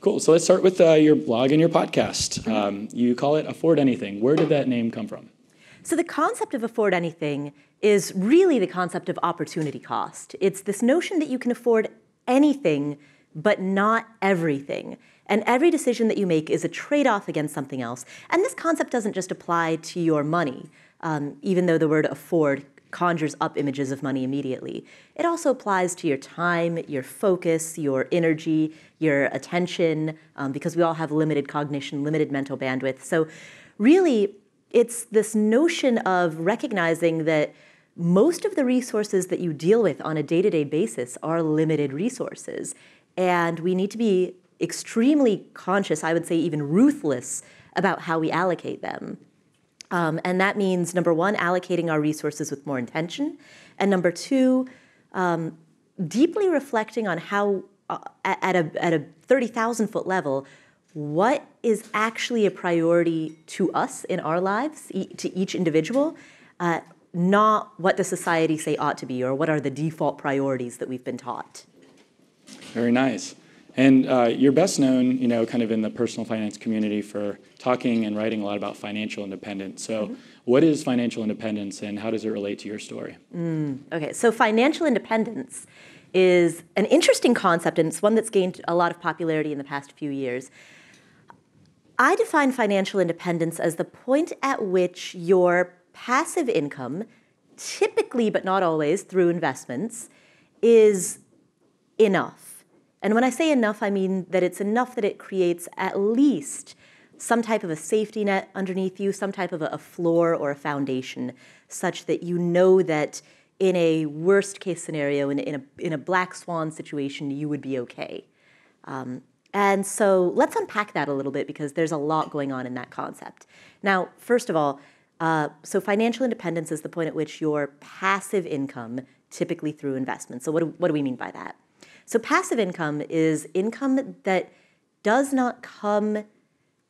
Cool. So let's start with your blog and your podcast. You call it Afford Anything. Where did that name come from? So the concept of Afford Anything is really the concept of opportunity cost. It's this notion that you can afford anything, but not everything. And every decision that you make is a trade-off against something else. And this concept doesn't just apply to your money, even though the word afford conjures up images of money immediately. It also applies to your time, your focus, your energy, your attention, because we all have limited cognition, limited mental bandwidth. So really, it's this notion of recognizing that most of the resources that you deal with on a day-to-day basis are limited resources. And we need to be extremely conscious, I would say even ruthless, about how we allocate them. And that means, number one, allocating our resources with more intention. And number two, deeply reflecting on how, at a 30,000-foot level, what is actually a priority to us in our lives, to each individual, not what does society say ought to be or what are the default priorities that we've been taught. Very nice. And you're best known, you know, kind of in the personal finance community for talking and writing a lot about financial independence. So what is financial independence and how does it relate to your story? Okay, so financial independence is an interesting concept, and it's one that's gained a lot of popularity in the past few years. I define financial independence as the point at which your passive income, typically but not always through investments, is enough. And when I say enough, I mean that it's enough that it creates at least some type of a safety net underneath you, some type of a floor or a foundation, such that you know that in a worst-case scenario, in a black swan situation, you would be okay. And so let's unpack that a little bit because there's a lot going on in that concept. Now, first of all, so financial independence is the point at which your passive income, typically through investment. So what do we mean by that? So passive income is income that does not come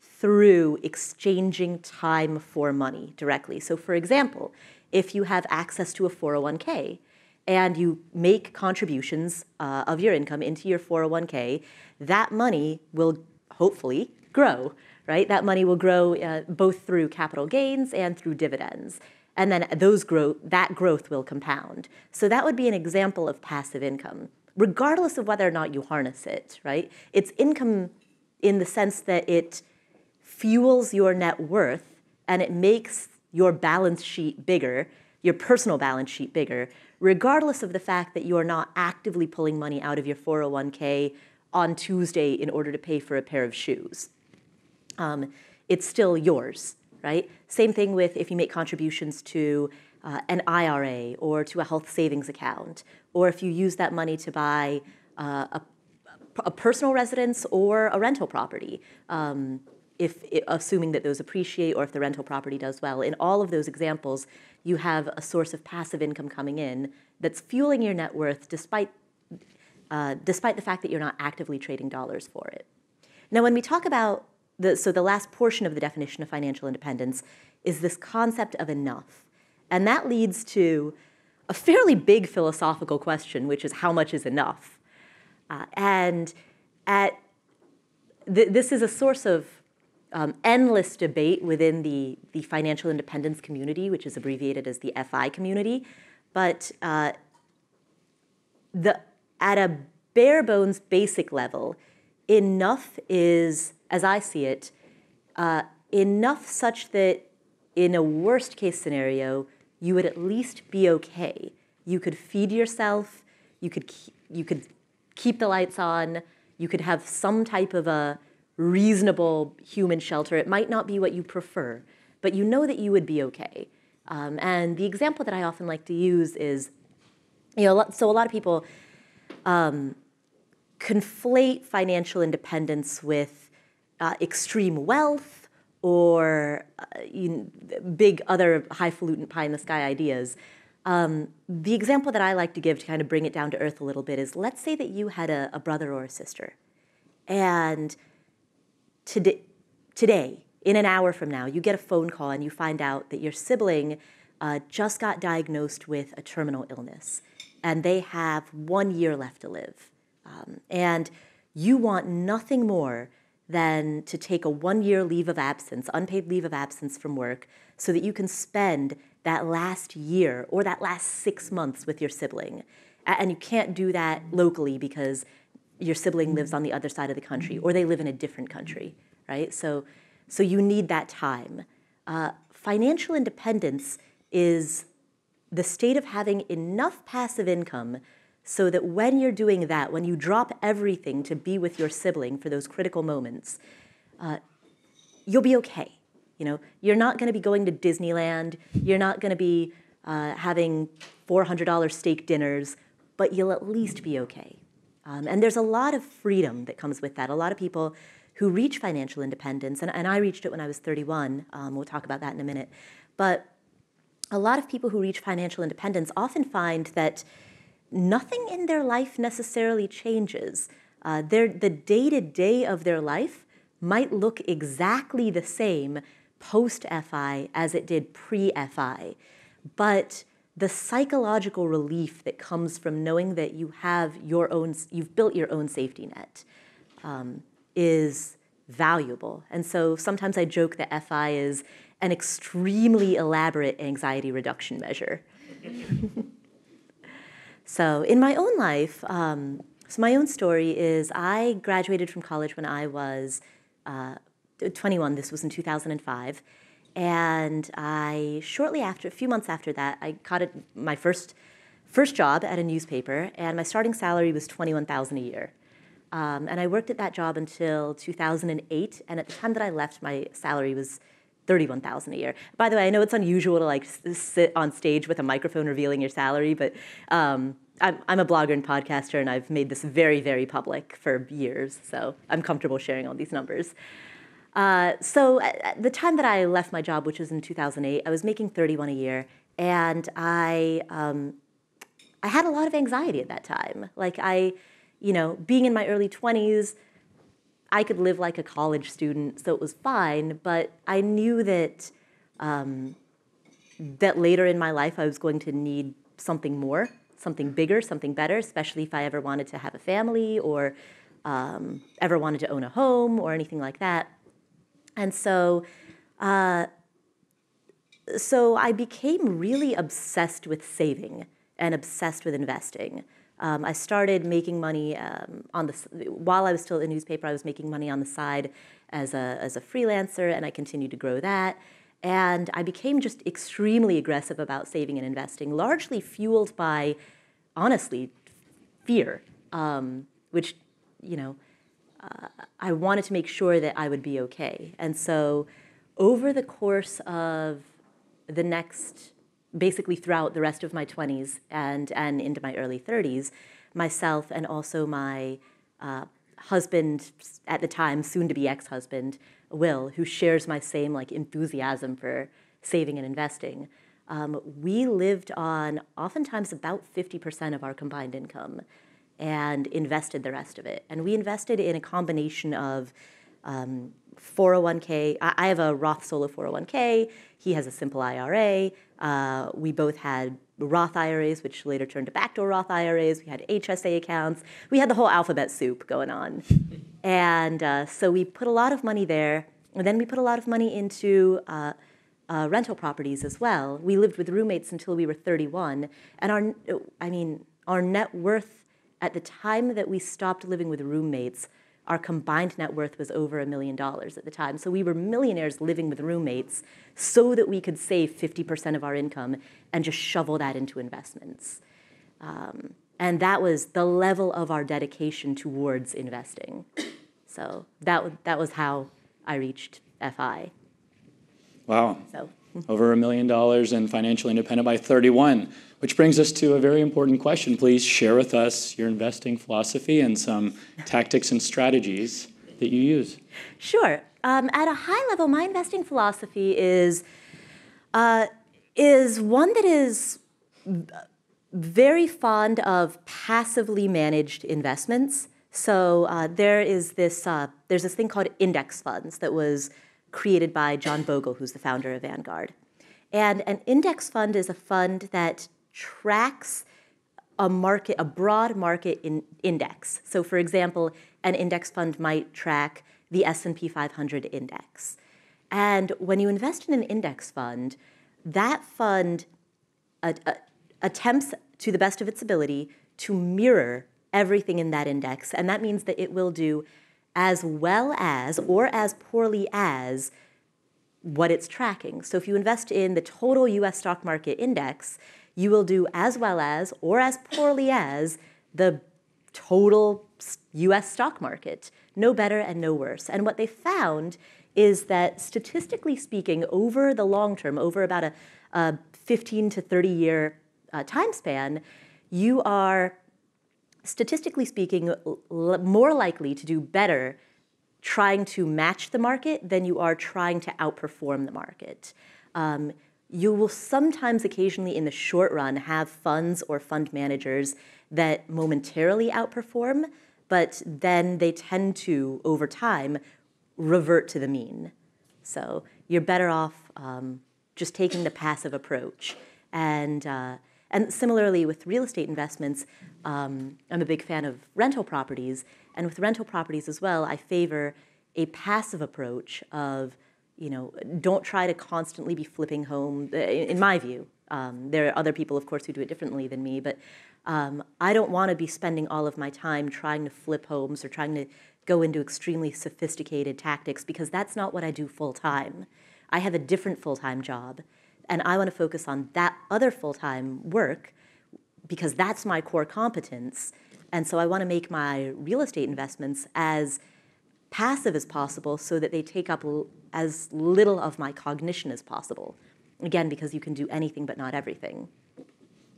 through exchanging time for money directly. So for example, if you have access to a 401k and you make contributions of your income into your 401k, that money will hopefully grow, right? That money will grow both through capital gains and through dividends. And then that growth will compound. So that would be an example of passive income, regardless of whether or not you harness it, right? It's income in the sense that it fuels your net worth and it makes your balance sheet bigger, your personal balance sheet bigger, regardless of the fact that you're not actively pulling money out of your 401k on Tuesday in order to pay for a pair of shoes. It's still yours, right? Same thing with if you make contributions to an IRA or to a health savings account, or if you use that money to buy a personal residence or a rental property, assuming that those appreciate or if the rental property does well. In all of those examples, you have a source of passive income coming in that's fueling your net worth despite the fact that you're not actively trading dollars for it. Now, when we talk about the last portion of the definition of financial independence is this concept of enough. And that leads to a fairly big philosophical question, which is how much is enough? This is a source of endless debate within the financial independence community, which is abbreviated as the FI community. But at a bare bones basic level, enough is, as I see it, enough such that in a worst case scenario, you would at least be okay. You could feed yourself, you could keep the lights on, you could have some type of a reasonable human shelter. It might not be what you prefer, but you know that you would be okay. And the example that I often like to use is, you know, so a lot of people conflate financial independence with extreme wealth, or big other highfalutin pie-in-the-sky ideas. The example that I like to give to kind of bring it down to earth a little bit is, let's say that you had a brother or a sister, and today, in an hour from now, you get a phone call and you find out that your sibling just got diagnosed with a terminal illness and they have 1 year left to live. And you want nothing more than to take a 1 year leave of absence, unpaid leave of absence from work, so that you can spend that last year or that last 6 months with your sibling. And you can't do that locally because your sibling lives on the other side of the country or they live in a different country, right? So you need that time. Financial independence is the state of having enough passive income so that when you're doing that, when you drop everything to be with your sibling for those critical moments, you'll be okay. You know, you're not gonna be going to Disneyland, you're not gonna be having $400 steak dinners, but you'll at least be okay. And there's a lot of freedom that comes with that. A lot of people who reach financial independence, and I reached it when I was 31, we'll talk about that in a minute, but a lot of people who reach financial independence often find that nothing in their life necessarily changes. The day-to-day of their life might look exactly the same post-FI as it did pre-FI, but the psychological relief that comes from knowing that you have your own, you've built your own safety net is valuable. And so sometimes I joke that FI is an extremely elaborate anxiety reduction measure. So in my own life, so my own story is I graduated from college when I was 21. This was in 2005. And I shortly after, a few months after that, I got my first job at a newspaper, and my starting salary was $21,000 a year. And I worked at that job until 2008, and at the time that I left, my salary was $31,000 a year. By the way, I know it's unusual to like sit on stage with a microphone revealing your salary, but I'm a blogger and podcaster, and I've made this very, very public for years, so I'm comfortable sharing all these numbers. So at the time that I left my job, which was in 2008, I was making $31,000 a year, and I had a lot of anxiety at that time. Like you know, being in my early 20s, I could live like a college student, so it was fine. But I knew that that later in my life, I was going to need something more, something bigger, something better, especially if I ever wanted to have a family or ever wanted to own a home or anything like that. And so, so I became really obsessed with saving and obsessed with investing. I started making money while I was still in the newspaper. I was making money on the side as a freelancer, and I continued to grow that. And I became just extremely aggressive about saving and investing, largely fueled by, honestly, fear, which, you know, I wanted to make sure that I would be okay. And so over the course of the next, basically throughout the rest of my 20s and into my early 30s, myself and also my husband at the time, soon-to-be ex-husband, Will, who shares my same like enthusiasm for saving and investing, we lived on oftentimes about 50% of our combined income and invested the rest of it. And we invested in a combination of 401k. I have a Roth solo 401k. He has a simple IRA. We both had Roth IRAs, which later turned to backdoor Roth IRAs. We had HSA accounts. We had the whole alphabet soup going on. And so we put a lot of money there. And then we put a lot of money into rental properties as well. We lived with roommates until we were 31. And our net worth at the time that we stopped living with roommates, our combined net worth was over $1 million at the time. So we were millionaires living with roommates so that we could save 50% of our income and just shovel that into investments. And that was the level of our dedication towards investing. So that was how I reached FI. Wow. So. Over $1 million and financially independent by 31, which brings us to a very important question. Please share with us your investing philosophy and some tactics and strategies that you use. Sure. At a high level, my investing philosophy is one that is very fond of passively managed investments. So there's this thing called index funds that was created by John Bogle, who's the founder of Vanguard. And an index fund is a fund that tracks a market, a broad market index. So for example, an index fund might track the S&P 500 index. And when you invest in an index fund, that fund attempts to the best of its ability to mirror everything in that index. And that means that it will do as well as or as poorly as what it's tracking. So if you invest in the total US stock market index, you will do as well as or as poorly as the total US stock market, no better and no worse. And what they found is that statistically speaking, over the long term, over about a 15 to 30 year time span, you are statistically speaking more likely to do better trying to match the market than you are trying to outperform the market. You will sometimes occasionally in the short run have funds or fund managers that momentarily outperform, but then they tend to, over time, revert to the mean. So you're better off just taking the passive approach. And similarly with real estate investments, I'm a big fan of rental properties. And with rental properties as well, I favor a passive approach of, you know, don't try to constantly be flipping home, in my view. There are other people, of course, who do it differently than me, but I don't want to be spending all of my time trying to flip homes or trying to go into extremely sophisticated tactics because that's not what I do full-time. I have a different full-time job, and I want to focus on that other full-time work because that's my core competence. And so I want to make my real estate investments as passive as possible so that they take up as little of my cognition as possible. Again, because you can do anything but not everything.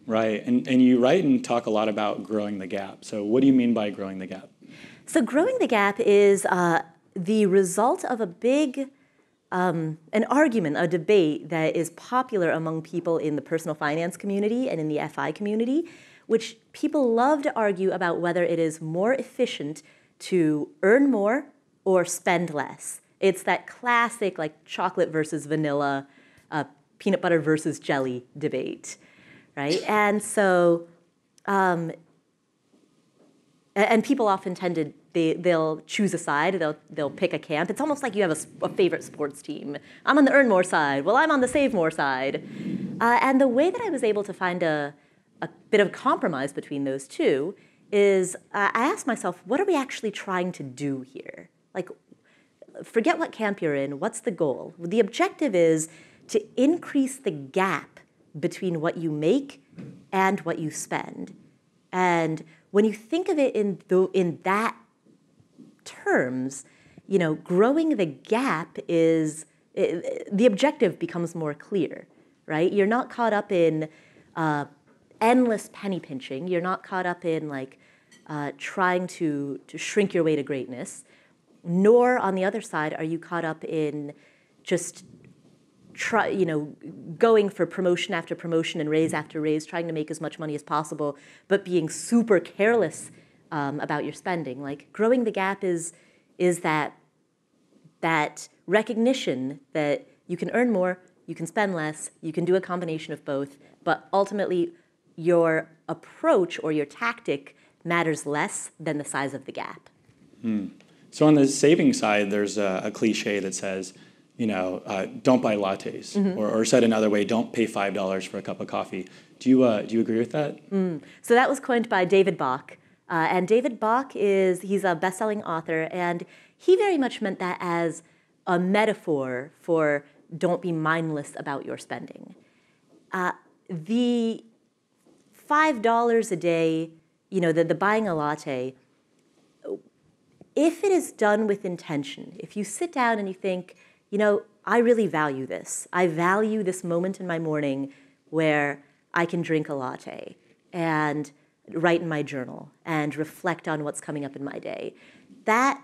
Right, and you write and talk a lot about growing the gap. So what do you mean by growing the gap? So growing the gap is the result of a big, an argument, a debate that is popular among people in the personal finance community and in the FI community, which people love to argue about whether it is more efficient to earn more or spend less. It's that classic like chocolate versus vanilla, peanut butter versus jelly debate, right? And so, and people often tend to, they'll choose a side, they'll pick a camp. It's almost like you have a favorite sports team. I'm on the earn more side, well, I'm on the save more side. And the way that I was able to find a bit of compromise between those two is I asked myself, what are we actually trying to do here? Like, forget what camp you're in, what's the goal? The objective is to increase the gap between what you make and what you spend. And when you think of it in that terms, you know, growing the gap is, the objective becomes more clear, right? You're not caught up in endless penny pinching. You're not caught up in like trying to shrink your way to greatness. Nor, on the other side, are you caught up in just going for promotion after promotion and raise after raise, trying to make as much money as possible, but being super careless about your spending. Like growing the gap is that recognition that you can earn more, you can spend less, you can do a combination of both, but ultimately your approach or your tactic matters less than the size of the gap. So on the saving side, there's a cliche that says, you know, don't buy lattes, or said another way, don't pay $5 for a cup of coffee. Do you agree with that? So that was coined by David Bach, and David Bach he's a best-selling author, and he very much meant that as a metaphor for don't be mindless about your spending. The $5 a day, you know, the buying a latte. If it is done with intention, if you sit down and you think, you know, I really value this. I value this moment in my morning where I can drink a latte and write in my journal and reflect on what's coming up in my day. That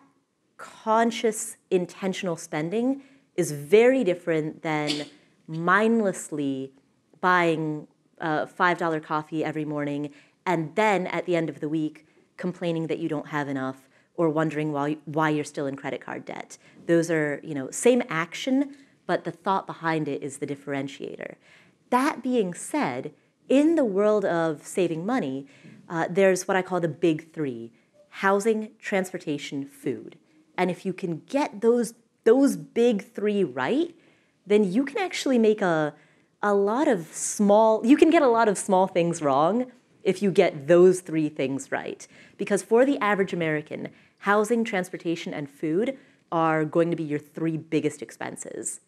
conscious, intentional spending is very different than mindlessly buying a $5 coffee every morning and then at the end of the week complaining that you don't have enough or wondering why you're still in credit card debt. Those are, you know, same action, but the thought behind it is the differentiator. That being said, in the world of saving money, there's what I call the big three: housing, transportation, food. And if you can get those big three right, then you can actually make you can get a lot of small things wrong if you get those three things right. Because for the average American, housing, transportation, and food are going to be your three biggest expenses.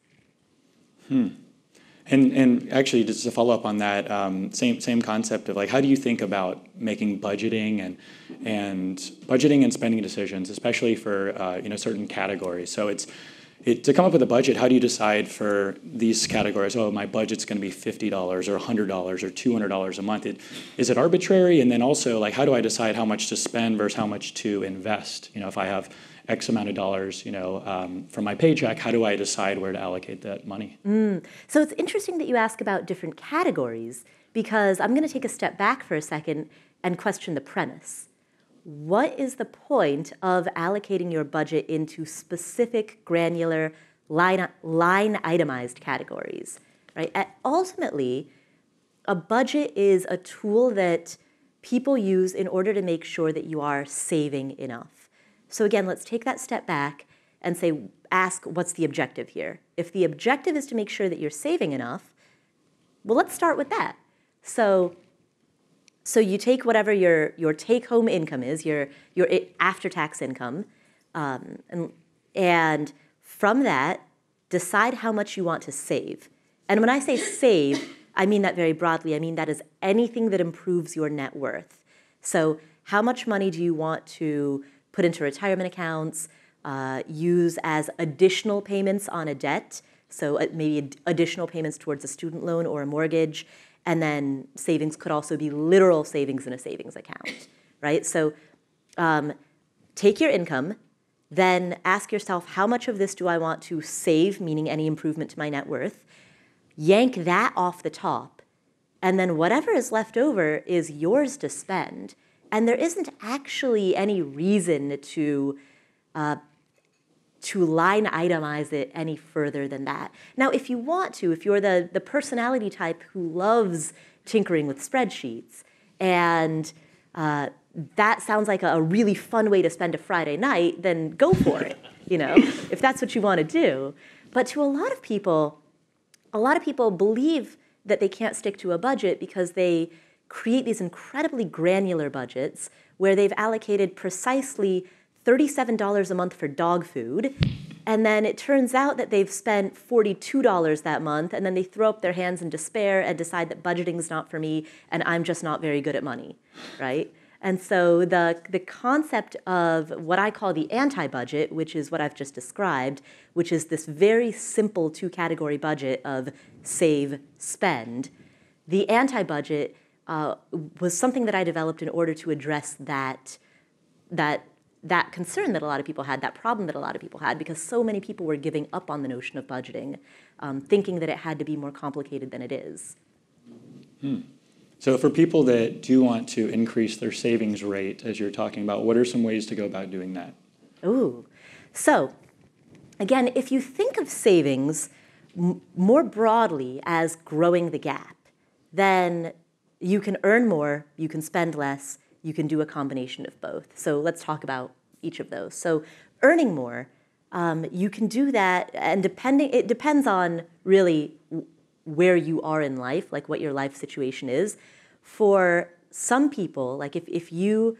And actually, just to follow up on that, same concept of, like, how do you think about making budgeting and spending decisions, especially for certain categories? So to come up with a budget, how do you decide for these categories? Oh, my budget's going to be $50 or $100 or $200 a month. Is it arbitrary? And then also, like, how do I decide how much to spend versus how much to invest? You know, if I have X amount of dollars, from my paycheck, how do I decide where to allocate that money? So it's interesting that you ask about different categories, because I'm going to take a step back for a second and question the premise. What is the point of allocating your budget into specific, granular, line itemized categories? Right? Ultimately, a budget is a tool that people use in order to make sure that you are saving enough. So again, let's take that step back and ask, what's the objective here? If the objective is to make sure that you're saving enough, well, let's start with that. So you take whatever your take-home income is, your after-tax income, and from that, decide how much you want to save. And when I say save, I mean that very broadly. I mean that is anything that improves your net worth. So how much money do you want to put into retirement accounts, use as additional payments on a debt, so maybe additional payments towards a student loan or a mortgage, and then savings could also be literal savings in a savings account, right? So take your income, then ask yourself, how much of this do I want to save, meaning any improvement to my net worth, yank that off the top, and then whatever is left over is yours to spend. And there isn't actually any reason to line itemize it any further than that. Now, if you want to, if you're the personality type who loves tinkering with spreadsheets, and that sounds like a really fun way to spend a Friday night, then go for it, if that's what you want to do. But to a lot of people believe that they can't stick to a budget because they create these incredibly granular budgets where they've allocated precisely $37 a month for dog food, and then it turns out that they've spent $42 that month, and then they throw up their hands in despair and decide that budgeting is not for me and I'm just not very good at money, right? And so the concept of what I call the anti-budget, which is what I've just described, which is this very simple two-category budget of save, spend, the anti-budget was something that I developed in order to address that concern that a lot of people had, that problem that a lot of people had, because so many people were giving up on the notion of budgeting, thinking that it had to be more complicated than it is. So for people that do want to increase their savings rate, as you're talking about, what are some ways to go about doing that? So again, if you think of savings more broadly as growing the gap, then you can earn more, you can spend less, you can do a combination of both. So let's talk about each of those. So earning more, you can do that, and it depends on really where you are in life, like what your life situation is. For some people, like if you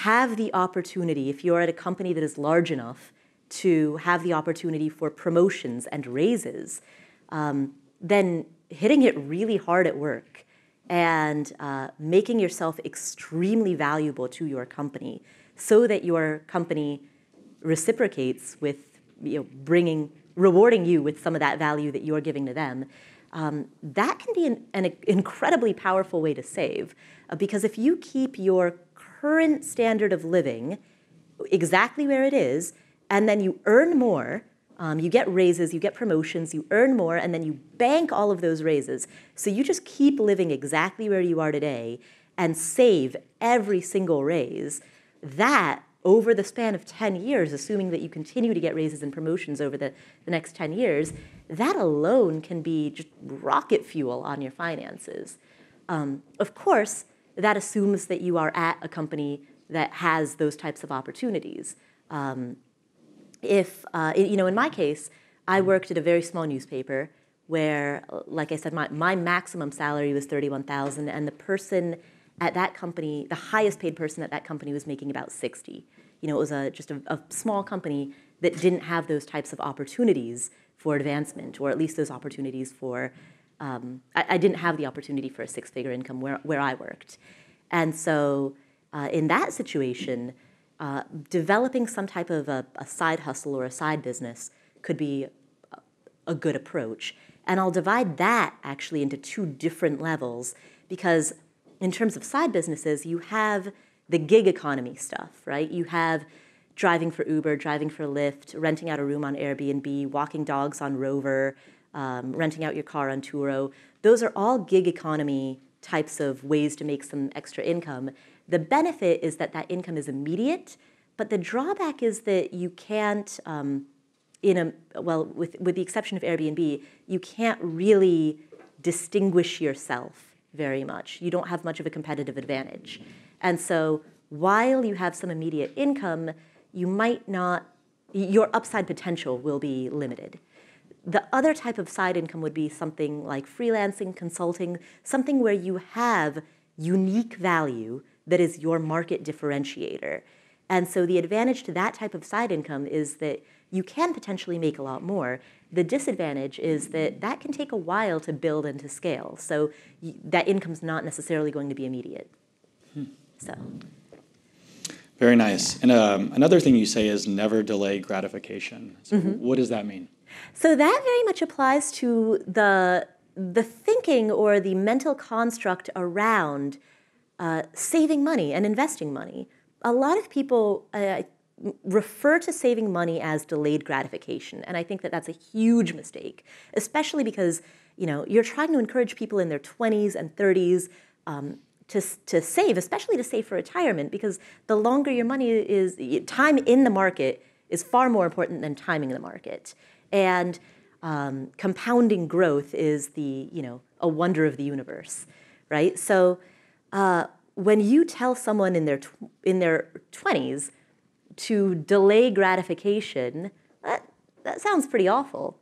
have the opportunity, if you're at a company that is large enough to have the opportunity for promotions and raises, then hitting it really hard at work and making yourself extremely valuable to your company so that your company reciprocates with rewarding you with some of that value that you're giving to them, that can be an incredibly powerful way to save. Because if you keep your current standard of living exactly where it is, and then you earn more, you get raises, you get promotions, you earn more, and then you bank all of those raises. So you just keep living exactly where you are today and save every single raise. That over the span of 10 years, assuming that you continue to get raises and promotions over the next 10 years, that alone can be just rocket fuel on your finances. Of course, that assumes that you are at a company that has those types of opportunities. In my case, I worked at a very small newspaper where, like I said, my maximum salary was $31,000, and the person at that company, the highest paid person at that company, was making about $60,000. You know, it was just a small company that didn't have those types of opportunities for advancement, or at least those opportunities for, I didn't have the opportunity for a six-figure income where I worked. And so in that situation, developing some type of a side hustle or a side business could be a good approach. And I'll divide that actually into two different levels, because in terms of side businesses, you have the gig economy stuff, right? You have driving for Uber, driving for Lyft, renting out a room on Airbnb, walking dogs on Rover, renting out your car on Turo. Those are all gig economy types of ways to make some extra income. The benefit is that that income is immediate, but the drawback is that you can't, with the exception of Airbnb, you can't really distinguish yourself very much. You don't have much of a competitive advantage. And so while you have some immediate income, you might not, your upside potential will be limited. The other type of side income would be something like freelancing, consulting, something where you have unique value that is your market differentiator. And so the advantage to that type of side income is that you can potentially make a lot more. The disadvantage is that that can take a while to build and to scale. So that income's not necessarily going to be immediate. So. Very nice. And another thing you say is never delay gratification. So what does that mean? So that very much applies to the thinking or the mental construct around saving money and investing money. A lot of people refer to saving money as delayed gratification, and I think that that's a huge mistake, especially because, you know, you're trying to encourage people in their 20s and 30s to save, especially to save for retirement, because the longer your money is, time in the market is far more important than timing the market. And compounding growth is a wonder of the universe, right? So when you tell someone in their 20s to delay gratification, that sounds pretty awful.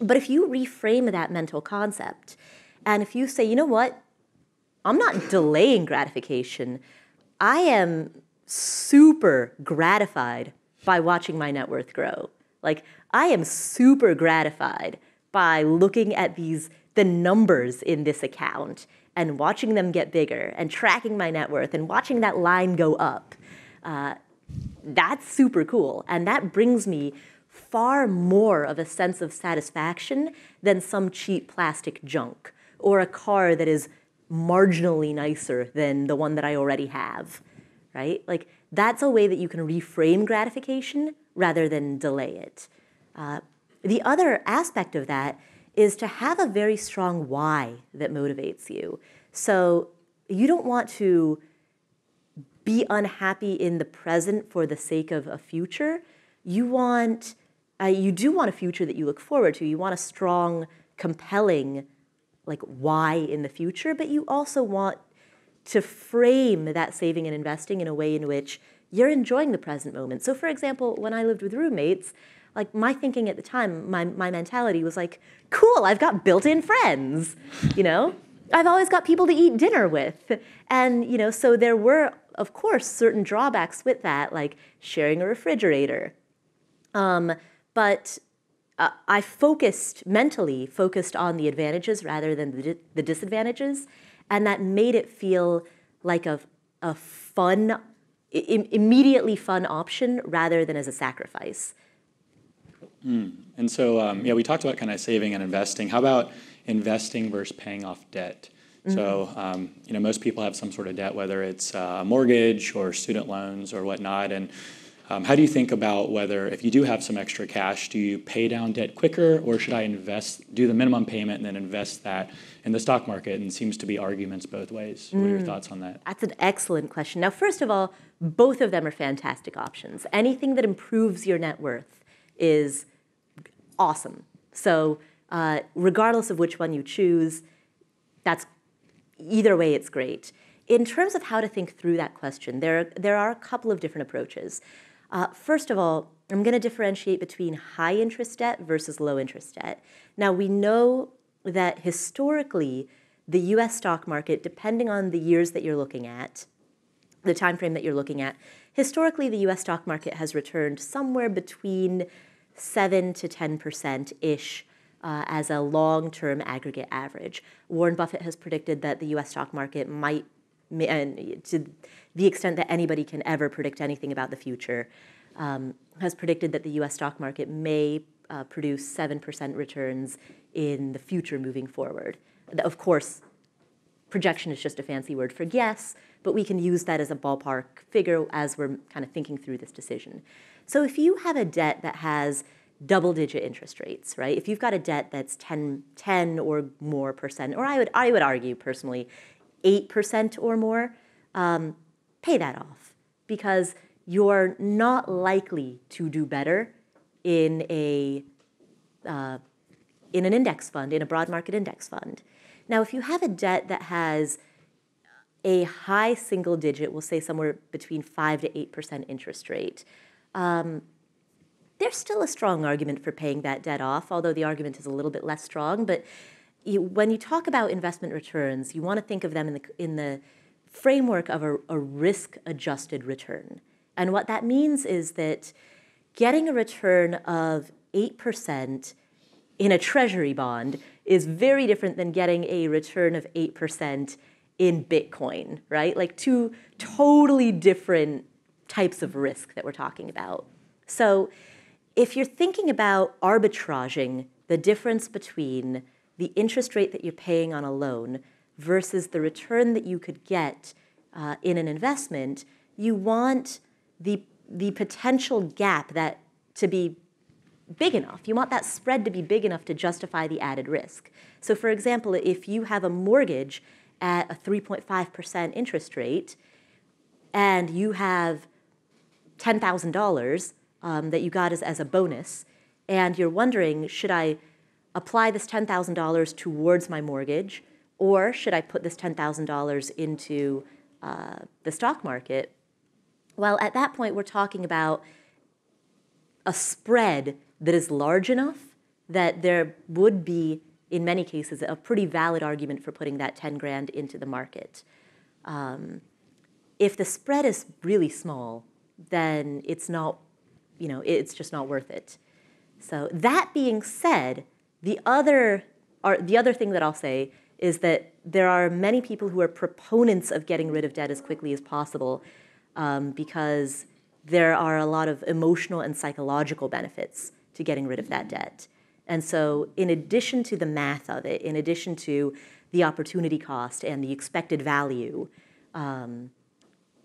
But if you reframe that mental concept, and if you say, you know what, I'm not delaying gratification, I am super gratified by watching my net worth grow. Like, I am super gratified by looking at the numbers in this account and watching them get bigger and tracking my net worth and watching that line go up. That's super cool, and that brings me far more of a sense of satisfaction than some cheap plastic junk or a car that is marginally nicer than the one that I already have, right? Like, that's a way that you can reframe gratification rather than delay it. The other aspect of that is to have a very strong why that motivates you. So you don't want to be unhappy in the present for the sake of a future. You do want a future that you look forward to. You want a strong, compelling, why in the future, but you also want to frame that saving and investing in a way in which you're enjoying the present moment. So for example, when I lived with roommates, my thinking at the time, my mentality was like, cool, I've got built-in friends, I've always got people to eat dinner with. And, so there were, of course, certain drawbacks with that, like sharing a refrigerator. But I mentally focused on the advantages rather than the disadvantages. And that made it feel like a fun, immediately fun option rather than as a sacrifice. And so, we talked about kind of saving and investing. How about investing versus paying off debt? So, most people have some sort of debt, whether it's a mortgage or student loans or whatnot. And How do you think about whether, if you do have some extra cash, do you pay down debt quicker, or should I invest, do the minimum payment and then invest that in the stock market? And it seems to be arguments both ways. What are your thoughts on that? That's an excellent question. Now, first of all, both of them are fantastic options. Anything that improves your net worth is awesome. So regardless of which one you choose, that's either way, it's great. In terms of how to think through that question, there are a couple of different approaches. First of all, I'm going to differentiate between high interest debt versus low interest debt. Now, we know that historically, the US stock market, depending on the years that you're looking at, the time frame that you're looking at, historically, the US stock market has returned somewhere between 7 to 10%-ish as a long-term aggregate average. Warren Buffett has predicted that the US stock market might, and to the extent that anybody can ever predict anything about the future, has predicted that the US stock market may produce 7% returns in the future moving forward. Of course, projection is just a fancy word for guess, but we can use that as a ballpark figure as we're kind of thinking through this decision. So if you have a debt that has double-digit interest rates, right? If you've got a debt that's 10 or more percent, or I would argue personally, 8% or more, pay that off, because you're not likely to do better in a in an index fund, in a broad market index fund. Now, if you have a debt that has a high single digit, we'll say somewhere between 5 to 8% interest rate, there's still a strong argument for paying that debt off, although the argument is a little bit less strong. But when you talk about investment returns, you want to think of them in the framework of a risk-adjusted return. And what that means is that getting a return of 8% in a treasury bond is very different than getting a return of 8% in Bitcoin, right? Like two totally different types of risk that we're talking about. So if you're thinking about arbitraging the difference between the interest rate that you're paying on a loan versus the return that you could get in an investment, you want the potential gap that to be big enough. You want that spread to be big enough to justify the added risk. So for example, if you have a mortgage at a 3.5% interest rate and you have $10,000 that you got as a bonus, and you're wondering, should I apply this $10,000 towards my mortgage, or should I put this $10,000 into the stock market? Well, at that point, we're talking about a spread that is large enough that there would be, in many cases, a pretty valid argument for putting that 10 grand into the market. If the spread is really small, then it's not, you know, it's just not worth it. So that being said, the other thing that I'll say is that there are many people who are proponents of getting rid of debt as quickly as possible because there are a lot of emotional and psychological benefits to getting rid of that debt. And so in addition to the math of it, in addition to the opportunity cost and the expected value,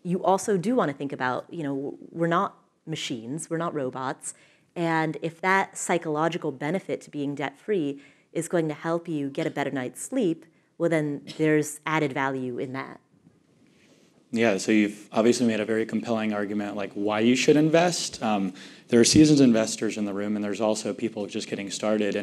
you also do want to think about, you know, we're not machines, we're not robots. And if that psychological benefit to being debt-free is going to help you get a better night's sleep, well, then there's added value in that. Yeah, so you've obviously made a very compelling argument like why you should invest. There are seasoned investors in the room, and there's also people just getting started.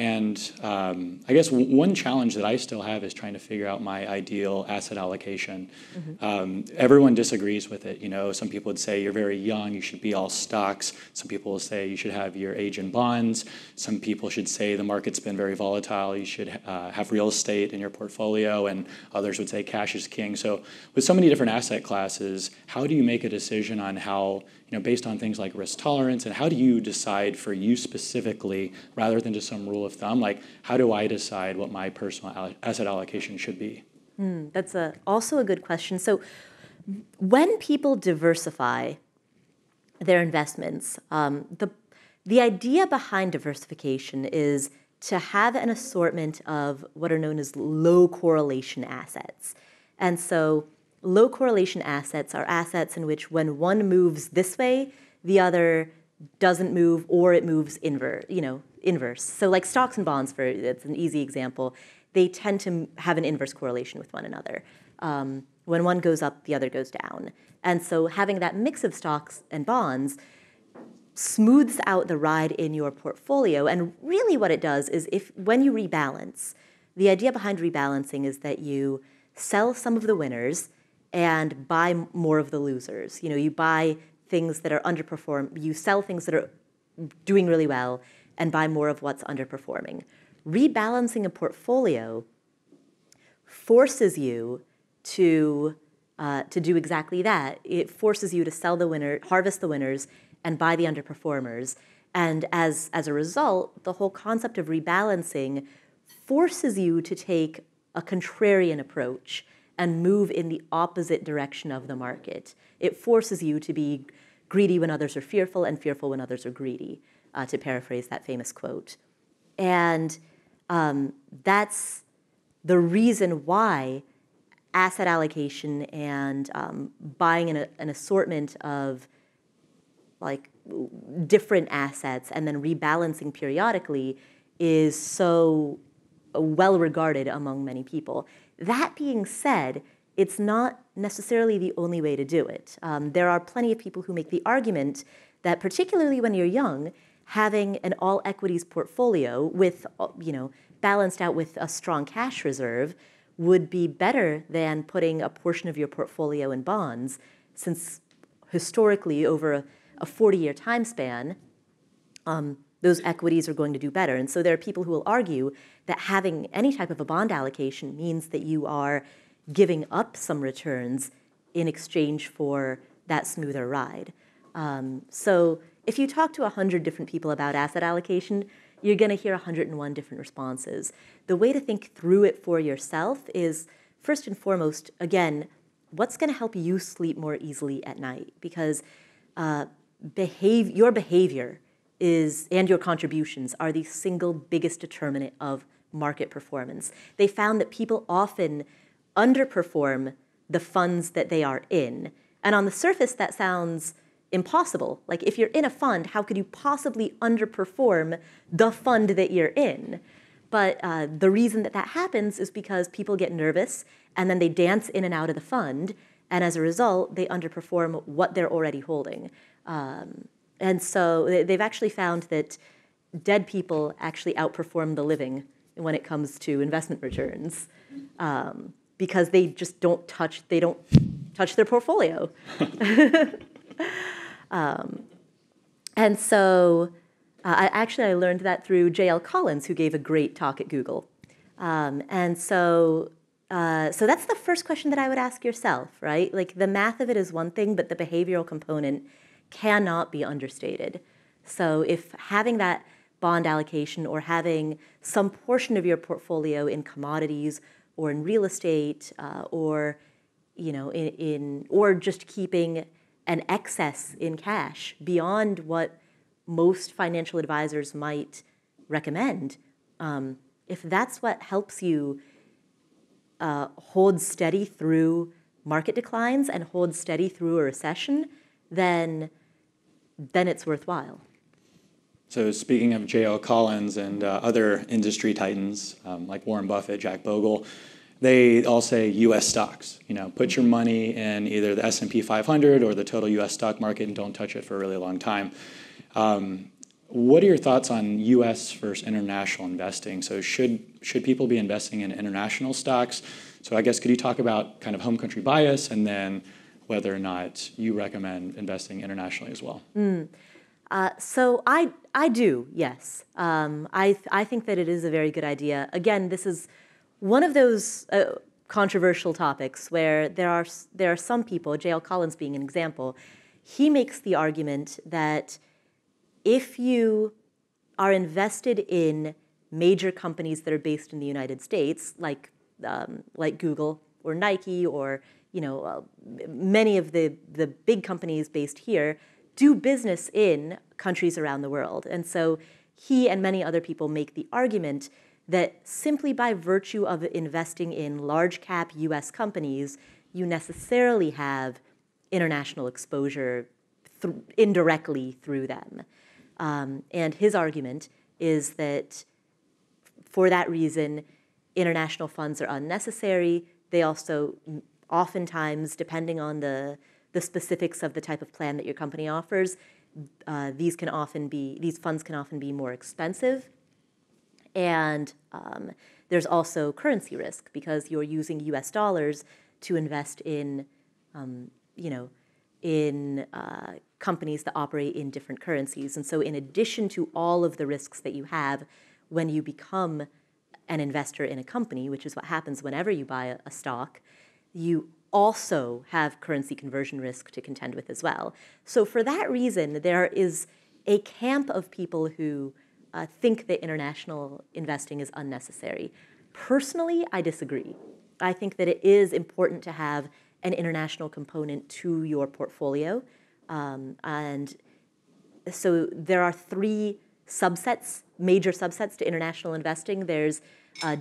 And I guess one challenge that I still have is trying to figure out my ideal asset allocation. Mm-hmm. Everyone disagrees with it. You know, some people would say you're very young, you should be all stocks. Some people will say you should have your age in bonds. Some people should say the market's been very volatile, you should have real estate in your portfolio, and others would say cash is king. So with so many different asset classes, how do you make a decision on how, you know, based on things like risk tolerance, and how do you decide for you specifically rather than just some rule of thumb, like how do I decide what my personal asset allocation should be? That's also a good question. So when people diversify their investments, the idea behind diversification is to have an assortment of what are known as low correlation assets. And so low correlation assets are assets in which when one moves this way, the other doesn't move or it moves inverse. So like stocks and bonds, it's an easy example, they tend to have an inverse correlation with one another. When one goes up, the other goes down. And so having that mix of stocks and bonds smooths out the ride in your portfolio. And really what it does is when you rebalance, the idea behind rebalancing is that you sell some of the winners and buy more of the losers. You know, you buy things that are underperforming, you sell things that are doing really well and buy more of what's underperforming. Rebalancing a portfolio forces you to do exactly that. It forces you to sell the winner, harvest the winners, and buy the underperformers. And as a result, the whole concept of rebalancing forces you to take a contrarian approach and move in the opposite direction of the market. It forces you to be greedy when others are fearful and fearful when others are greedy, to paraphrase that famous quote. And that's the reason why asset allocation and buying an assortment of like different assets and then rebalancing periodically is so well regarded among many people. That being said, it's not necessarily the only way to do it. There are plenty of people who make the argument that particularly when you're young, having an all equities portfolio with, balanced out with a strong cash reserve would be better than putting a portion of your portfolio in bonds, since historically over a 40-year time span, those equities are going to do better. And so there are people who will argue that having any type of a bond allocation means that you are giving up some returns in exchange for that smoother ride. So if you talk to 100 different people about asset allocation, you're going to hear 101 different responses. The way to think through it for yourself is, first and foremost, again, what's going to help you sleep more easily at night? Because your behavior and your contributions are the single biggest determinant of market performance. They found that people often underperform the funds that they are in. And on the surface, that sounds impossible. Like, if you're in a fund, how could you possibly underperform the fund that you're in? But the reason that that happens is because people get nervous, and then they dance in and out of the fund, and as a result, they underperform what they're already holding. And so they've actually found that dead people actually outperform the living when it comes to investment returns, because they just don't touch their portfolio. And so I learned that through J.L. Collins, who gave a great talk at Google. So that's the first question that I would ask yourself, right? Like, the math of it is one thing, but the behavioral component cannot be understated. So if having that bond allocation or having some portion of your portfolio in commodities or in real estate or just keeping an excess in cash beyond what most financial advisors might recommend, if that's what helps you hold steady through market declines and hold steady through a recession, then it's worthwhile. So speaking of J.L. Collins and other industry titans like Warren Buffett, Jack Bogle, they all say U.S. stocks. Put your money in either the S&P 500 or the total U.S. stock market and don't touch it for a really long time. What are your thoughts on U.S. versus international investing? So should people be investing in international stocks? So I guess could you talk about kind of home country bias and then whether or not you recommend investing internationally as well? So I do, yes. I think that it is a very good idea. Again, this is one of those controversial topics where there are some people, J.L. Collins being an example, he makes the argument that if you are invested in major companies that are based in the United States, like Google or Nike or many of the big companies based here do business in countries around the world. And so he and many other people make the argument that simply by virtue of investing in large cap US companies, you necessarily have international exposure indirectly through them. And his argument is that for that reason, international funds are unnecessary. They also oftentimes, depending on the specifics of the type of plan that your company offers, these funds can often be more expensive. And there's also currency risk because you're using U.S. dollars to invest in, companies that operate in different currencies. And so in addition to all of the risks that you have when you become an investor in a company, which is what happens whenever you buy a stock, you also have currency conversion risk to contend with as well. So for that reason, there is a camp of people who think that international investing is unnecessary. Personally, I disagree. I think that it is important to have an international component to your portfolio. And so there are three subsets, major subsets to international investing. There's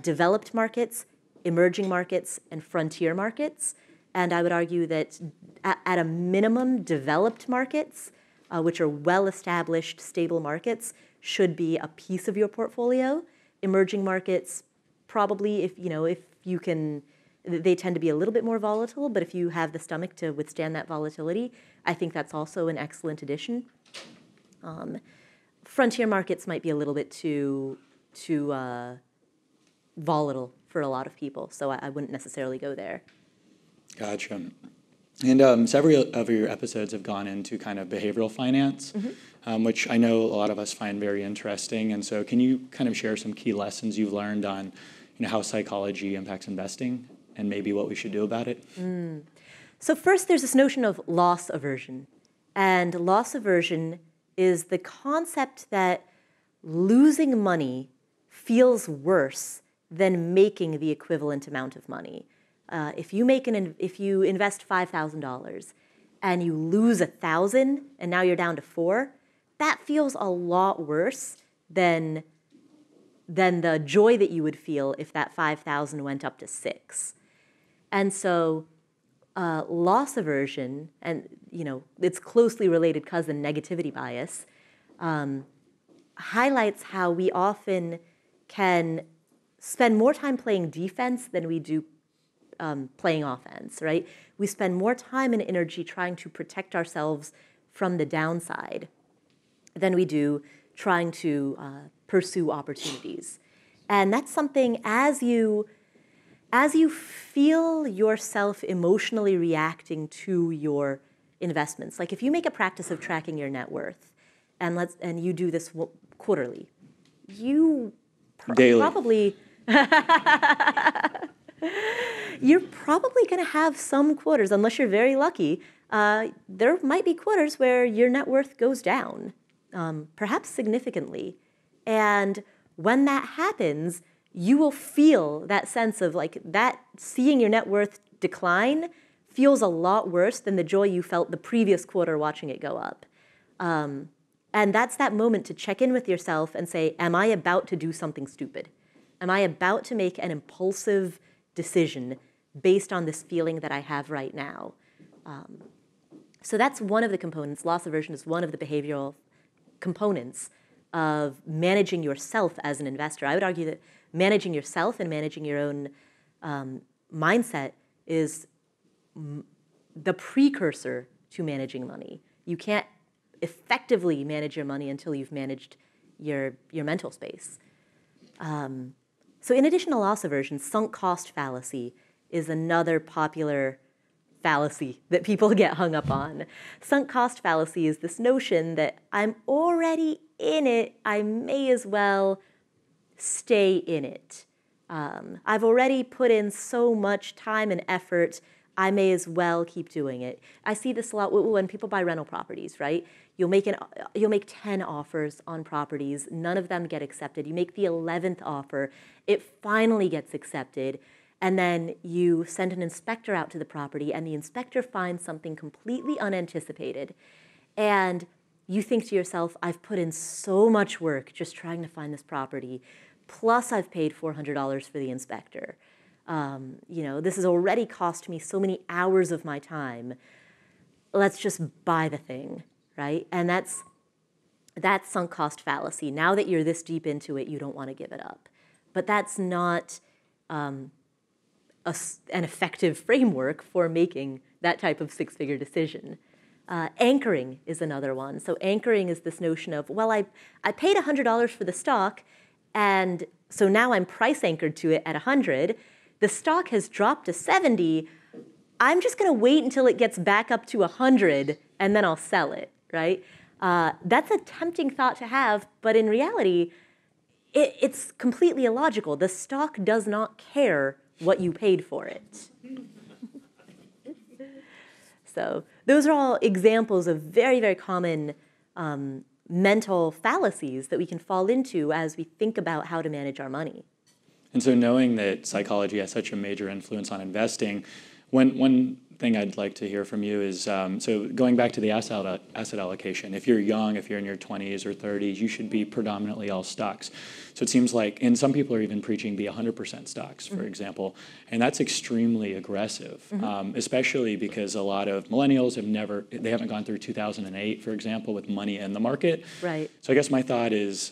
developed markets, emerging markets, and frontier markets. And I would argue that at a minimum, developed markets, which are well-established, stable markets, should be a piece of your portfolio. Emerging markets, probably if you can, they tend to be a little bit more volatile, but if you have the stomach to withstand that volatility, I think that's also an excellent addition. Frontier markets might be a little bit too volatile for a lot of people, so I wouldn't necessarily go there. Gotcha. And several of your episodes have gone into kind of behavioral finance, mm-hmm. Which I know a lot of us find very interesting. And so can you kind of share some key lessons you've learned on how psychology impacts investing and maybe what we should do about it? Mm. So first, there's this notion of loss aversion. And loss aversion is the concept that losing money feels worse than making the equivalent amount of money. If you invest $5,000 and you lose $1,000 and now you're down to $400, that feels a lot worse than the joy that you would feel if that $5,000 went up to $6,000. And so loss aversion, and its closely related cousin, negativity bias, highlights how we often can spend more time playing defense than we do playing offense, right? We spend more time and energy trying to protect ourselves from the downside than we do trying to pursue opportunities. And that's something, as you feel yourself emotionally reacting to your investments, like if you make a practice of tracking your net worth, and you do this quarterly, you probably... You're probably going to have some quarters, unless you're very lucky, there might be quarters where your net worth goes down, perhaps significantly. And when that happens, you will feel that sense of seeing your net worth decline feels a lot worse than the joy you felt the previous quarter watching it go up. And that's that moment to check in with yourself and say, am I about to do something stupid? Am I about to make an impulsive decision based on this feeling that I have right now? So that's one of the components. Loss aversion is one of the behavioral components of managing yourself as an investor. I would argue that managing yourself and managing your own mindset is the precursor to managing money. You can't effectively manage your money until you've managed your mental space. So in addition to loss aversion, sunk cost fallacy is another popular fallacy that people get hung up on. Sunk cost fallacy is this notion that I'm already in it, I may as well stay in it. I've already put in so much time and effort, I may as well keep doing it. I see this a lot when people buy rental properties, right? You'll make 10 offers on properties. None of them get accepted. You make the 11th offer. It finally gets accepted. And then you send an inspector out to the property, and the inspector finds something completely unanticipated. And you think to yourself, I've put in so much work just trying to find this property, plus I've paid $400 for the inspector. This has already cost me so many hours of my time. Let's just buy the thing. right? And that's sunk cost fallacy. Now that you're this deep into it, you don't want to give it up. But that's not an effective framework for making that type of six-figure decision. Anchoring is another one. So anchoring is this notion of, well, I paid $100 for the stock, and so now I'm price anchored to it at 100. The stock has dropped to 70. I'm just going to wait until it gets back up to 100, and then I'll sell it, right? That's a tempting thought to have, but in reality, it's completely illogical. The stock does not care what you paid for it. So those are all examples of very, very common mental fallacies that we can fall into as we think about how to manage our money. And so knowing that psychology has such a major influence on investing, one thing I'd like to hear from you is, so going back to the asset allocation, if you're young, if you're in your 20s or 30s, you should be predominantly all stocks. So it seems like, and some people are even preaching be 100% stocks, for example, and that's extremely aggressive, especially because a lot of millennials haven't gone through 2008, for example, with money in the market. Right. So I guess my thought is,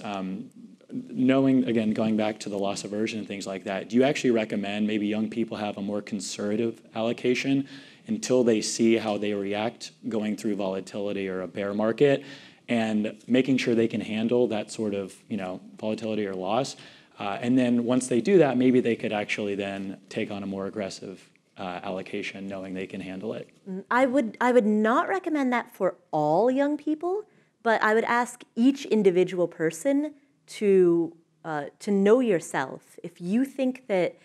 knowing, again, going back to the loss aversion and things like that, do you actually recommend maybe young people have a more conservative allocation until they see how they react going through volatility or a bear market, and making sure they can handle that sort of, you know, volatility or loss? And then once they do that, maybe they could actually then take on a more aggressive allocation, knowing they can handle it. I would not recommend that for all young people, but I would ask each individual person to know yourself. If you think that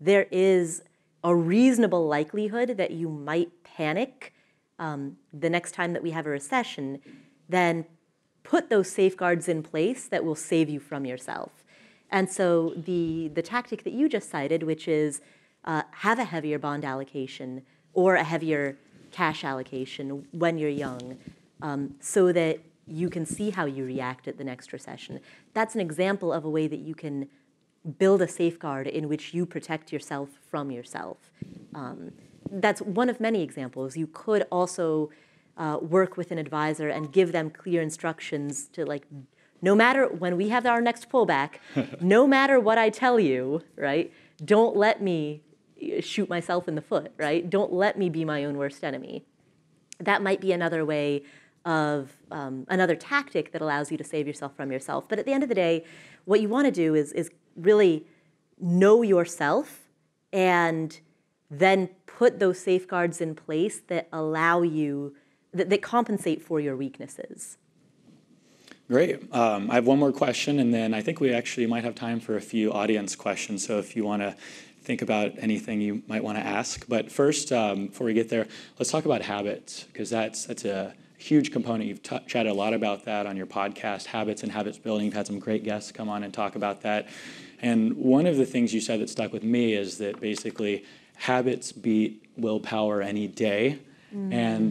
there is a reasonable likelihood that you might panic the next time that we have a recession, then put those safeguards in place that will save you from yourself. And so the tactic that you just cited, which is have a heavier bond allocation or a heavier cash allocation when you're young, so that you can see how you react at the next recession. That's an example of a way that you can build a safeguard in which you protect yourself from yourself. That's one of many examples. You could also work with an advisor and give them clear instructions to, like, no matter when we have our next pullback, no matter what I tell you, right? Don't let me shoot myself in the foot, right? Don't let me be my own worst enemy. That might be another way of another tactic that allows you to save yourself from yourself. But at the end of the day, what you want to do is really know yourself and then put those safeguards in place that allow you, that compensate for your weaknesses. Great. I have one more question, and then I think we actually might have time for a few audience questions. So if you want to think about anything you might want to ask. But first, before we get there, let's talk about habits, because that's a huge component. You've chatted a lot about that on your podcast, habits and habits building. You've had some great guests come on and talk about that. And one of the things you said that stuck with me is that basically habits beat willpower any day. And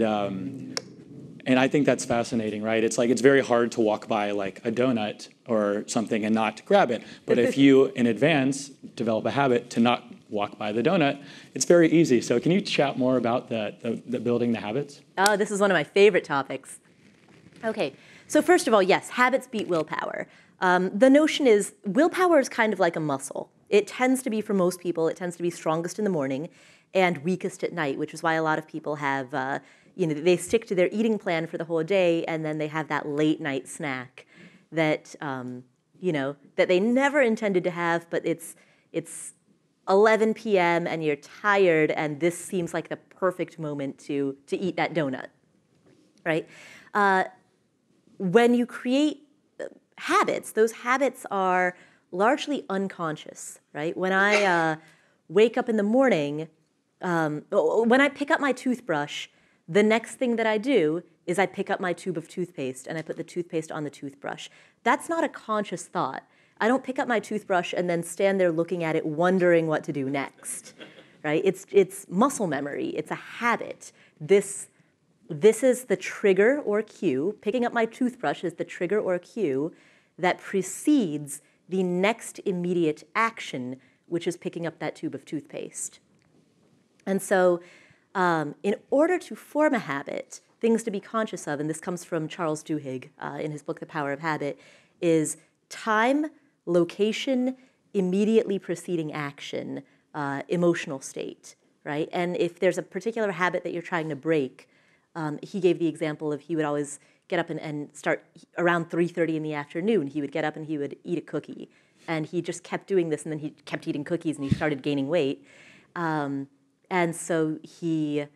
I think that's fascinating, right? It's like, it's very hard to walk by like a donut or something and not grab it. But if you, in advance, develop a habit to not walk by the donut, it's very easy. So can you chat more about the building the habits? Oh, this is one of my favorite topics. Okay, so first of all, yes, habits beat willpower. The notion is willpower is kind of like a muscle. It tends to be, for most people, it tends to be strongest in the morning and weakest at night, which is why a lot of people have, you know, they stick to their eating plan for the whole day, and then they have that late night snack that, you know, that they never intended to have, but it's 11 p.m. and you're tired, and this seems like the perfect moment to eat that donut, right? When you create habits, those habits are largely unconscious, right? When I wake up in the morning, when I pick up my toothbrush, the next thing that I do is I pick up my tube of toothpaste and I put the toothpaste on the toothbrush. That's not a conscious thought. I don't pick up my toothbrush and then stand there looking at it, wondering what to do next, right? It's muscle memory. It's a habit. This is the trigger or cue. Picking up my toothbrush is the trigger or cue that precedes the next immediate action, which is picking up that tube of toothpaste. And so in order to form a habit, things to be conscious of, and this comes from Charles Duhigg in his book, The Power of Habit, is time, location, immediately preceding action, emotional state, right? And if there's a particular habit that you're trying to break, he gave the example of he would always get up and start around 3:30 in the afternoon. He would get up and he would eat a cookie. And he just kept doing this, and then he kept eating cookies, and he started gaining weight. And so he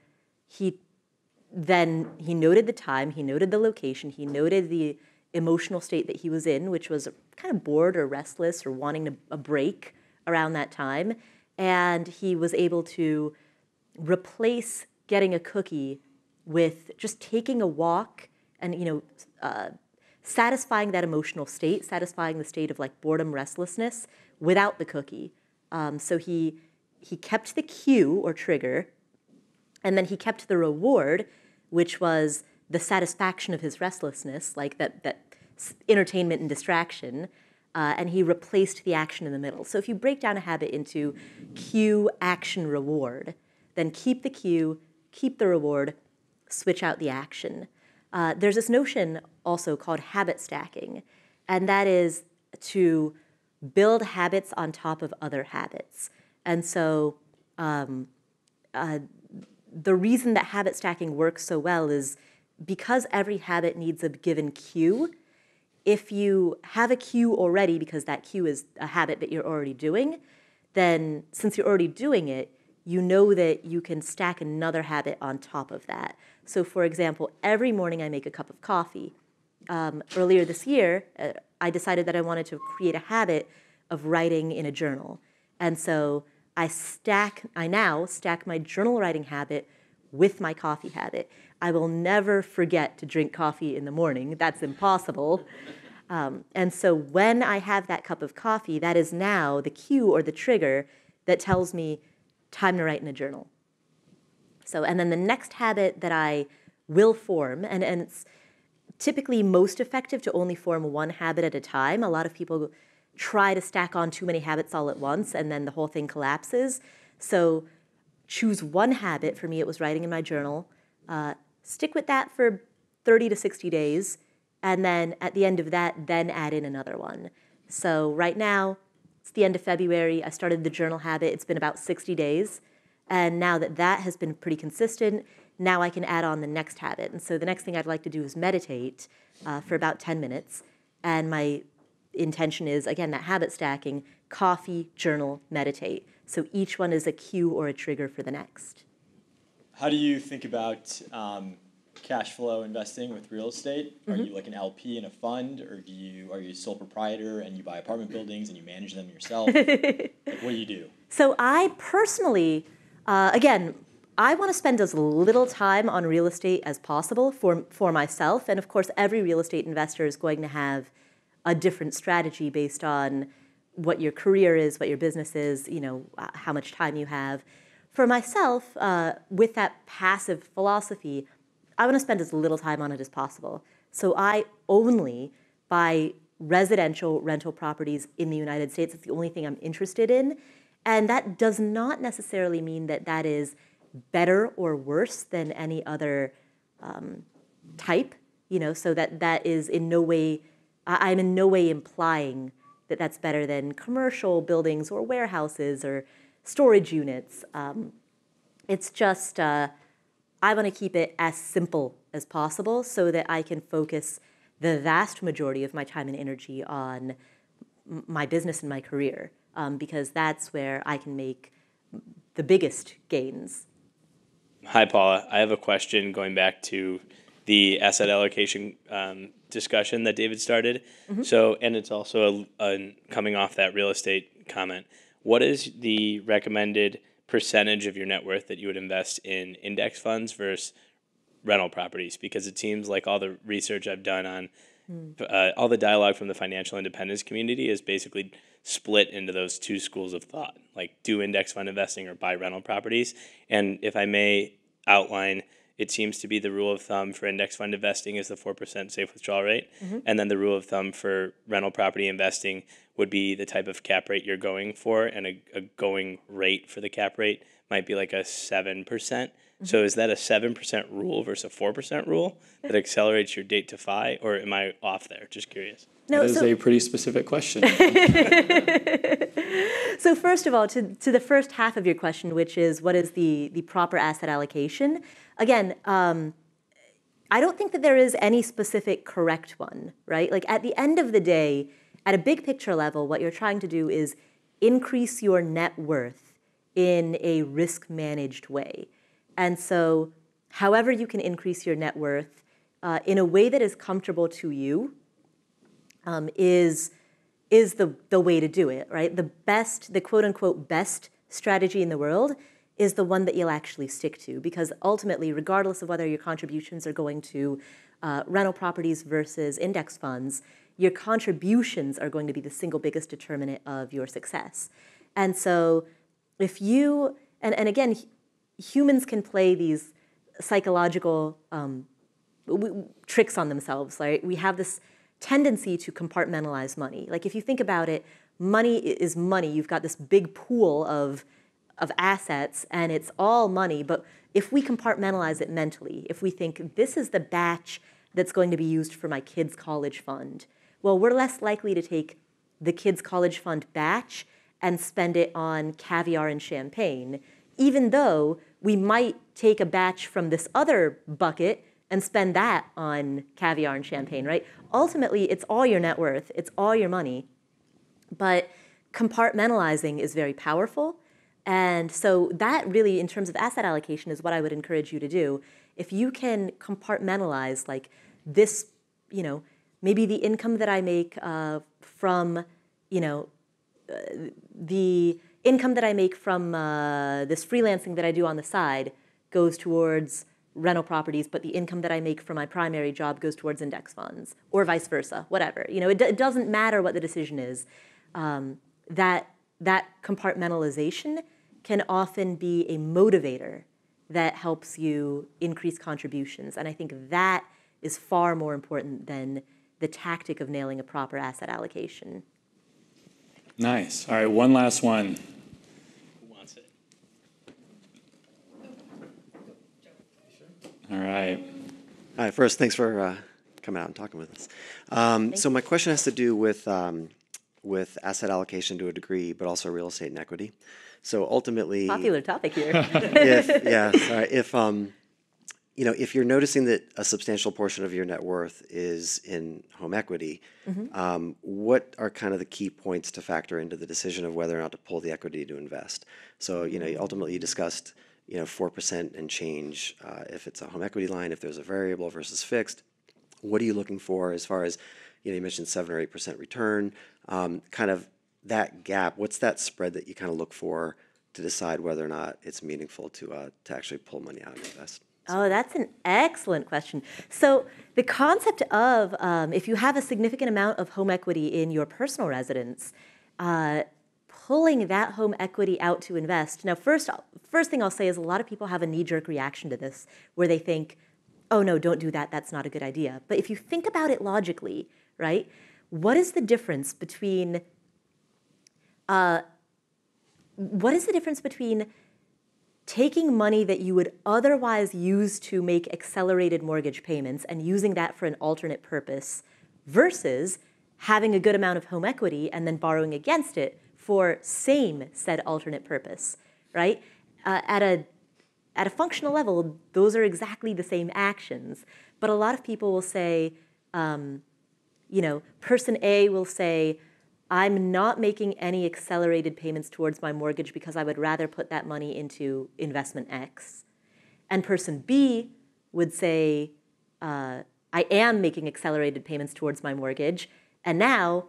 noted the time, he noted the location, he noted the emotional state that he was in, which was kind of bored or restless or wanting a break around that time. And he was able to replace getting a cookie with just taking a walk and, you know, satisfying that emotional state, satisfying the state of like boredom, restlessness without the cookie. So he kept the cue or trigger, and then he kept the reward, which was the satisfaction of his restlessness, like that entertainment and distraction, and he replaced the action in the middle. So if you break down a habit into cue, action, reward, then keep the cue, keep the reward, switch out the action. There's this notion also called habit stacking, and that is to build habits on top of other habits. And so the reason that habit stacking works so well is because every habit needs a given cue. If you have a cue already, because that cue is a habit that you're already doing, then since you're already doing it, you know that you can stack another habit on top of that. So for example, every morning I make a cup of coffee. Earlier this year, I decided that I wanted to create a habit of writing in a journal. And so I now stack my journal writing habit with my coffee habit. I will never forget to drink coffee in the morning. That's impossible. And so when I have that cup of coffee, that is now the cue or the trigger that tells me time to write in a journal. So, and then the next habit that I will form, and it's typically most effective to only form one habit at a time. A lot of people try to stack on too many habits all at once, and then the whole thing collapses. So choose one habit. For me, it was writing in my journal. Stick with that for 30 to 60 days, and then at the end of that, then add in another one. So right now, it's the end of February. I started the journal habit. It's been about 60 days. And now that has been pretty consistent, now I can add on the next habit. And so the next thing I'd like to do is meditate for about 10 minutes. And my intention is, again, that habit stacking: coffee, journal, meditate. So each one is a cue or a trigger for the next. How do you think about cash flow investing with real estate? Mm-hmm. Are you like an LP in a fund, or are you a sole proprietor and you buy apartment buildings and you manage them yourself? Like, what do you do? So I personally, again, I want to spend as little time on real estate as possible for myself. And of course, every real estate investor is going to have a different strategy based on what your career is, what your business is, you know, how much time you have. For myself, with that passive philosophy, I want to spend as little time on it as possible. So I only buy residential rental properties in the United States. It's the only thing I'm interested in. And that does not necessarily mean that that is better or worse than any other type, you know, so that is in no way, I'm in no way implying that that's better than commercial buildings or warehouses or storage units. It's just, I want to keep it as simple as possible so that I can focus the vast majority of my time and energy on my business and my career, because that's where I can make the biggest gains. Hi, Paula. I have a question going back to the asset allocation discussion that David started. Mm-hmm. So, and it's also coming off that real estate comment. What is the recommended percentage of your net worth that you would invest in index funds versus rental properties? Because it seems like all the research I've done on all the dialogue from the financial independence community is basically split into those two schools of thought, like do index fund investing or buy rental properties. And if I may outline, it seems to be the rule of thumb for index fund investing is the 4% safe withdrawal rate. Mm-hmm. And then the rule of thumb for rental property investing would be the type of cap rate you're going for, and a going rate for the cap rate might be like a 7%. Mm-hmm. So is that a 7% rule versus a 4% rule that accelerates your date to FI, or am I off there? Just curious. No, that is a pretty specific question. So first of all, to the first half of your question, which is what is the proper asset allocation? Again, I don't think that there is any specific correct one, right? Like at the end of the day, at a big picture level, what you're trying to do is increase your net worth in a risk-managed way. And so however you can increase your net worth in a way that is comfortable to you is the way to do it, right? The best, the quote-unquote best strategy in the world is the one that you'll actually stick to, because ultimately, regardless of whether your contributions are going to rental properties versus index funds, your contributions are going to be the single biggest determinant of your success. And so if you, and again, humans can play these psychological tricks on themselves, right? We have this tendency to compartmentalize money. Like if you think about it, money is money. You've got this big pool of assets and it's all money. But if we compartmentalize it mentally, if we think this is the batch that's going to be used for my kids' college fund, well, we're less likely to take the kids' college fund batch and spend it on caviar and champagne, even though we might take a batch from this other bucket and spend that on caviar and champagne, right? Ultimately, it's all your net worth, it's all your money. But compartmentalizing is very powerful. And so that really, in terms of asset allocation, is what I would encourage you to do. If you can compartmentalize, like this, you know, maybe the income that I make from, you know, the income that I make from this freelancing that I do on the side goes towards rental properties, but the income that I make from my primary job goes towards index funds, or vice versa, whatever. You know, it doesn't matter what the decision is. That compartmentalization can often be a motivator that helps you increase contributions. And I think that is far more important than the tactic of nailing a proper asset allocation. Nice. All right, one last one. Who wants it? All right. Hi, first, thanks for coming out and talking with us. So my question has to do with asset allocation to a degree, but also real estate and equity. So ultimately, popular topic here. If you're noticing that a substantial portion of your net worth is in home equity, what are kind of the key points to factor into the decision of whether or not to pull the equity to invest? So, you know, ultimately you discussed, 4% and change if it's a home equity line, if there's a variable versus fixed. What are you looking for as far as, you mentioned 7 or 8% return, kind of that gap? What's that spread that you kind of look for to decide whether or not it's meaningful to actually pull money out and invest? So. Oh, that's an excellent question. So the concept of if you have a significant amount of home equity in your personal residence, pulling that home equity out to invest. Now, first thing I'll say is a lot of people have a knee-jerk reaction to this where they think, oh, no, don't do that. That's not a good idea. But if you think about it logically, right? What is the difference between taking money that you would otherwise use to make accelerated mortgage payments and using that for an alternate purpose versus having a good amount of home equity and then borrowing against it for same said alternate purpose, right? At a functional level, those are exactly the same actions. But a lot of people will say, person A will say, I'm not making any accelerated payments towards my mortgage because I would rather put that money into investment X. And person B would say, I am making accelerated payments towards my mortgage. And now,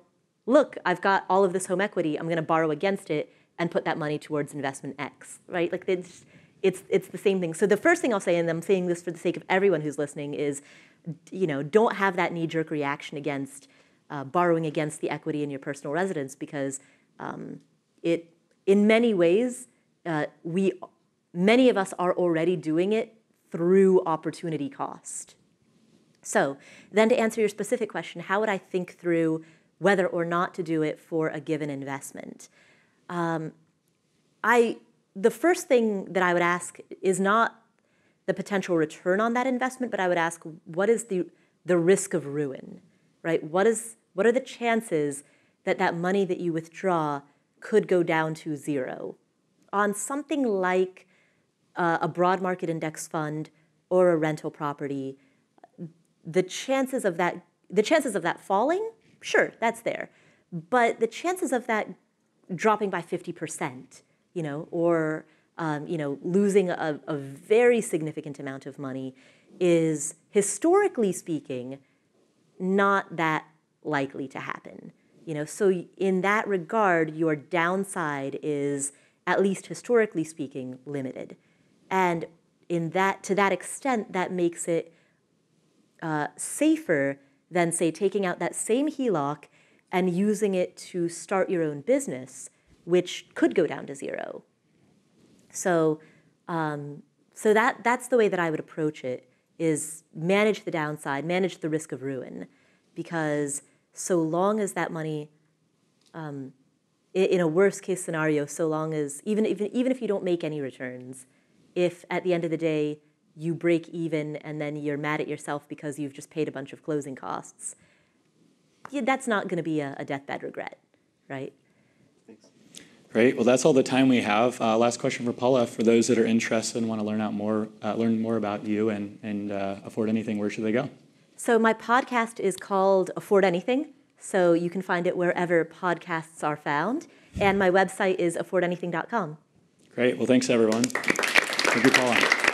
look, I've got all of this home equity. I'm going to borrow against it and put that money towards investment X, right? Like it's the same thing. So the first thing I'll say, and I'm saying this for the sake of everyone who's listening, is don't have that knee-jerk reaction against borrowing against the equity in your personal residence, because in many ways, many of us are already doing it through opportunity cost. So then to answer your specific question, how would I think through whether or not to do it for a given investment? The first thing that I would ask is not the potential return on that investment, but I would ask, what is the risk of ruin, right? What are the chances that that money that you withdraw could go down to zero on something like a broad market index fund or a rental property? The chances of that falling, sure, that's there, but the chances of that dropping by 50%, you know, or losing a very significant amount of money is, historically speaking, not that likely to happen. You know, so in that regard, your downside is, at least historically speaking, limited, and in that, to that extent, that makes it safer than, say, taking out that same HELOC and using it to start your own business, which could go down to zero. So, so that's the way that I would approach it, is manage the downside, manage the risk of ruin, because so long as that money, in a worst case scenario, so long as, even if you don't make any returns, if at the end of the day you break even and then you're mad at yourself because you've just paid a bunch of closing costs, yeah, that's not going to be a deathbed regret, right? Thanks. Great. Well, that's all the time we have. Last question for Paula. For those that are interested and want to learn more about you and Afford Anything, where should they go? So my podcast is called Afford Anything. So you can find it wherever podcasts are found. And my website is affordanything.com. Great. Well, thanks, everyone. Thank you, Paula.